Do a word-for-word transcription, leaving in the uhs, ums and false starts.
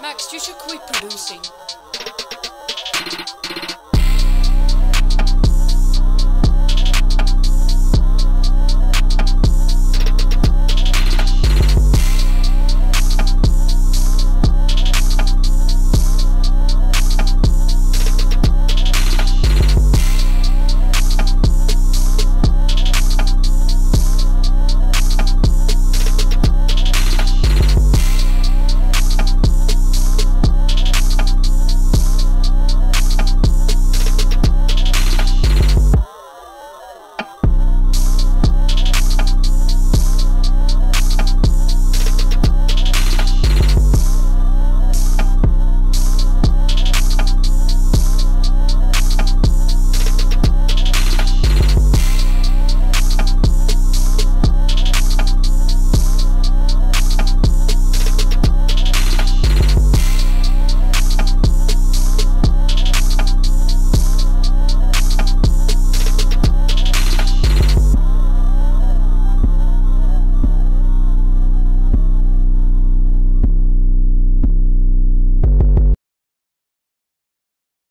Max, you should quit producing.